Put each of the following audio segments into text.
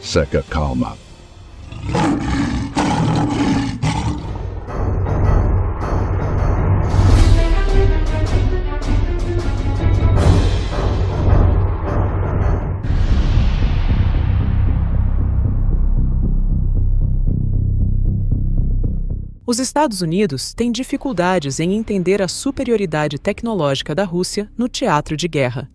Seca calma. Os Estados Unidos têm dificuldades em entender a superioridade tecnológica da Rússia no teatro de guerra.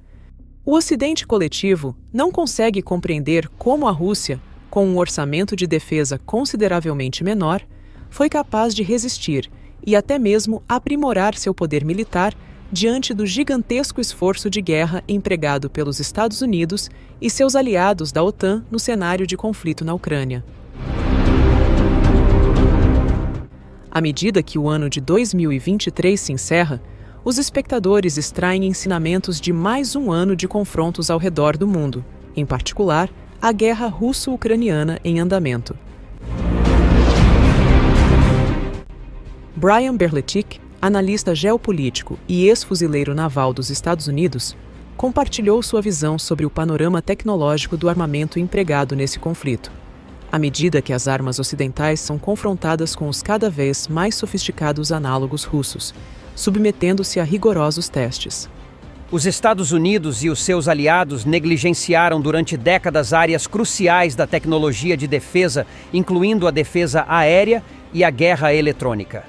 O Ocidente coletivo não consegue compreender como a Rússia, com um orçamento de defesa consideravelmente menor, foi capaz de resistir e até mesmo aprimorar seu poder militar diante do gigantesco esforço de guerra empregado pelos Estados Unidos e seus aliados da OTAN no cenário de conflito na Ucrânia. À medida que o ano de 2023 se encerra, os espectadores extraem ensinamentos de mais um ano de confrontos ao redor do mundo, em particular, a guerra russo-ucraniana em andamento. Brian Berletic, analista geopolítico e ex-fuzileiro naval dos Estados Unidos, compartilhou sua visão sobre o panorama tecnológico do armamento empregado nesse conflito. À medida que as armas ocidentais são confrontadas com os cada vez mais sofisticados análogos russos, submetendo-se a rigorosos testes. Os Estados Unidos e os seus aliados negligenciaram durante décadas áreas cruciais da tecnologia de defesa, incluindo a defesa aérea e a guerra eletrônica.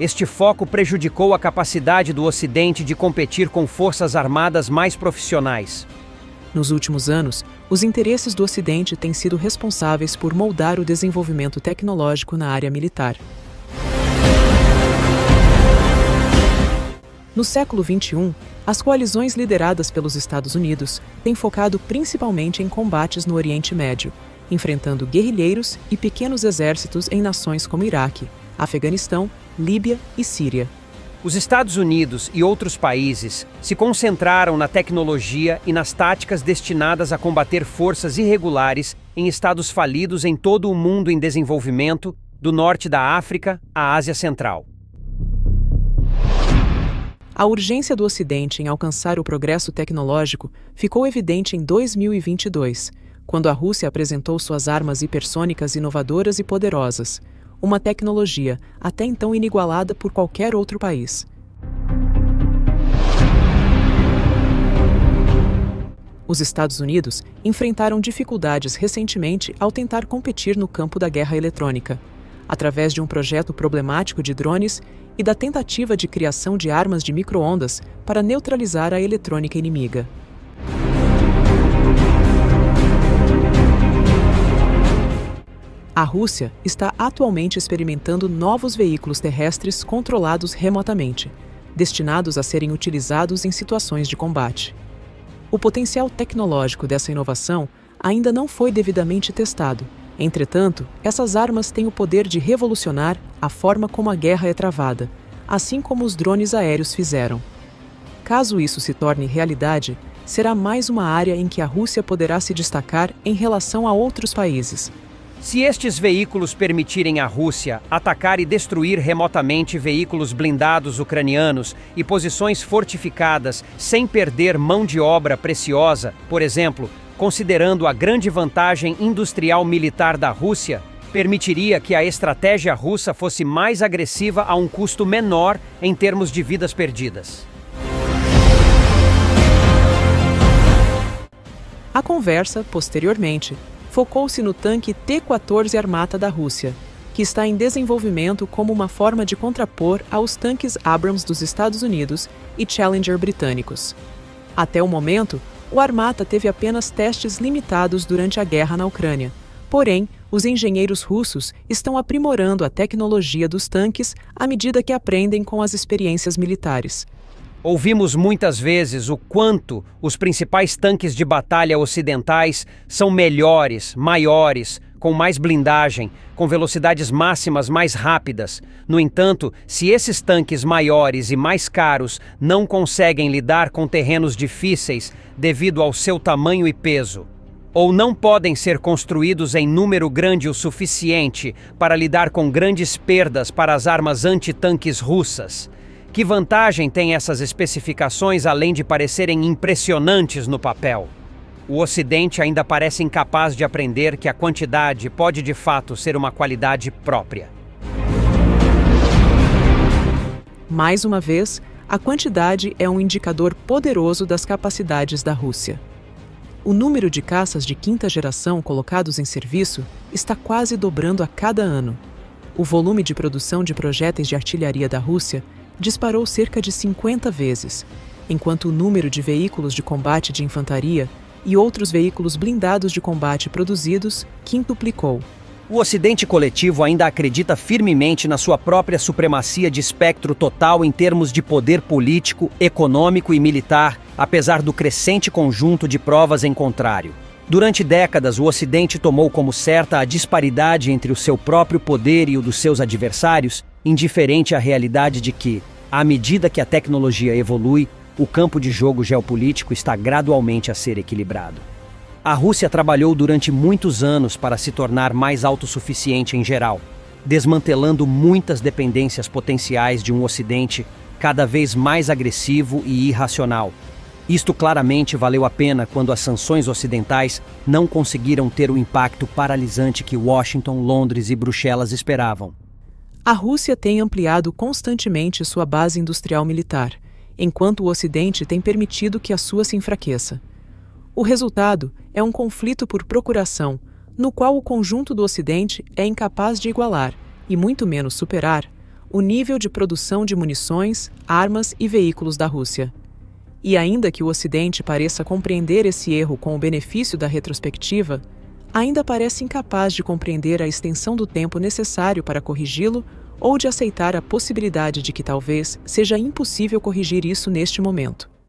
Este foco prejudicou a capacidade do Ocidente de competir com forças armadas mais profissionais. Nos últimos anos, os interesses do Ocidente têm sido responsáveis por moldar o desenvolvimento tecnológico na área militar. No século XXI, as coalizões lideradas pelos Estados Unidos têm focado principalmente em combates no Oriente Médio, enfrentando guerrilheiros e pequenos exércitos em nações como Iraque, Afeganistão, Líbia e Síria. Os Estados Unidos e outros países se concentraram na tecnologia e nas táticas destinadas a combater forças irregulares em estados falidos em todo o mundo em desenvolvimento, do norte da África à Ásia Central. A urgência do Ocidente em alcançar o progresso tecnológico ficou evidente em 2022, quando a Rússia apresentou suas armas hipersônicas inovadoras e poderosas, uma tecnologia até então inigualada por qualquer outro país. Os Estados Unidos enfrentaram dificuldades recentemente ao tentar competir no campo da guerra eletrônica, através de um projeto problemático de drones e da tentativa de criação de armas de micro-ondas para neutralizar a eletrônica inimiga. A Rússia está atualmente experimentando novos veículos terrestres controlados remotamente, destinados a serem utilizados em situações de combate. O potencial tecnológico dessa inovação ainda não foi devidamente testado. Entretanto, essas armas têm o poder de revolucionar a forma como a guerra é travada, assim como os drones aéreos fizeram. Caso isso se torne realidade, será mais uma área em que a Rússia poderá se destacar em relação a outros países. Se estes veículos permitirem à Rússia atacar e destruir remotamente veículos blindados ucranianos e posições fortificadas sem perder mão de obra preciosa, por exemplo, considerando a grande vantagem industrial militar da Rússia, permitiria que a estratégia russa fosse mais agressiva a um custo menor em termos de vidas perdidas. A conversa, posteriormente, focou-se no tanque T-14 Armata da Rússia, que está em desenvolvimento como uma forma de contrapor aos tanques Abrams dos Estados Unidos e Challenger britânicos. Até o momento, o Armata teve apenas testes limitados durante a guerra na Ucrânia. Porém, os engenheiros russos estão aprimorando a tecnologia dos tanques à medida que aprendem com as experiências militares. Ouvimos muitas vezes o quanto os principais tanques de batalha ocidentais são melhores, maiores, com mais blindagem, com velocidades máximas mais rápidas. No entanto, se esses tanques maiores e mais caros não conseguem lidar com terrenos difíceis devido ao seu tamanho e peso, ou não podem ser construídos em número grande o suficiente para lidar com grandes perdas para as armas antitanques russas, que vantagem tem essas especificações além de parecerem impressionantes no papel? O Ocidente ainda parece incapaz de aprender que a quantidade pode de fato ser uma qualidade própria. Mais uma vez, a quantidade é um indicador poderoso das capacidades da Rússia. O número de caças de quinta geração colocados em serviço está quase dobrando a cada ano. O volume de produção de projéteis de artilharia da Rússia disparou cerca de 50 vezes, enquanto o número de veículos de combate de infantaria e outros veículos blindados de combate produzidos quintuplicou. O Ocidente coletivo ainda acredita firmemente na sua própria supremacia de espectro total em termos de poder político, econômico e militar, apesar do crescente conjunto de provas em contrário. Durante décadas, o Ocidente tomou como certa a disparidade entre o seu próprio poder e o dos seus adversários, indiferente à realidade de que, à medida que a tecnologia evolui, o campo de jogo geopolítico está gradualmente a ser equilibrado. A Rússia trabalhou durante muitos anos para se tornar mais autossuficiente em geral, desmantelando muitas dependências potenciais de um Ocidente cada vez mais agressivo e irracional. Isto claramente valeu a pena quando as sanções ocidentais não conseguiram ter o impacto paralisante que Washington, Londres e Bruxelas esperavam. A Rússia tem ampliado constantemente sua base industrial militar, enquanto o Ocidente tem permitido que a sua se enfraqueça. O resultado é um conflito por procuração, no qual o conjunto do Ocidente é incapaz de igualar, e muito menos superar, o nível de produção de munições, armas e veículos da Rússia. E ainda que o Ocidente pareça compreender esse erro com o benefício da retrospectiva, ainda parece incapaz de compreender a extensão do tempo necessário para corrigi-lo ou de aceitar a possibilidade de que talvez seja impossível corrigir isso neste momento.